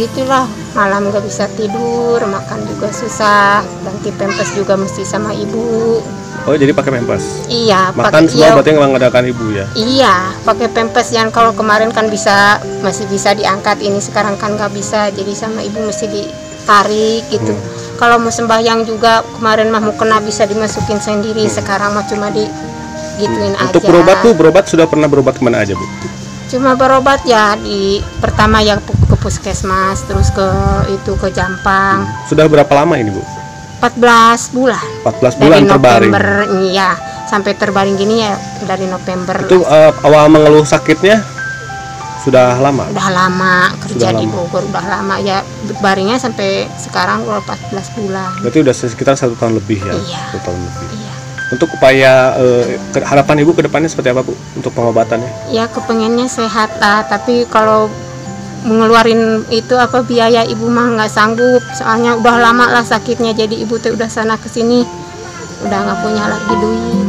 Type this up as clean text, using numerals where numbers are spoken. gitulah, malam gak bisa tidur, makan juga susah, ganti pempes juga mesti sama ibu. Oh, jadi pakai pempes? Iya, makan semua berarti mengandalkan ibu ya? Iya, pakai pempes. Yang kalau kemarin kan bisa, masih bisa diangkat, ini sekarang kan nggak bisa, jadi sama ibu mesti ditarik gitu. Kalau mau sembahyang juga kemarin mah mau kena bisa dimasukin sendiri, sekarang mah cuma digituin aja. Untuk berobat tuh, berobat sudah pernah berobat kemana aja Bu? Cuma berobat ya di pertama yang ke Puskesmas, terus ke Jampang. Sudah berapa lama ini Bu? 14 bulan. 14 bulan dari terbaring. November, iya, sampai terbaring gini ya dari November. Itu awal mengeluh sakitnya sudah lama. Udah lama kerja di Bogor, udah lama ya baringnya sampai sekarang udah 14 bulan. Berarti udah sekitar 1 tahun lebih ya. Iya. 1 tahun lebih. Iya. Untuk upaya harapan ibu ke depannya seperti apa Bu untuk pengobatannya? Ya kepengennya sehat lah, tapi kalau mengeluarin itu apa biaya ibu mah nggak sanggup, soalnya udah lama lah sakitnya, jadi ibu teh udah sana kesini udah nggak punya lagi duit.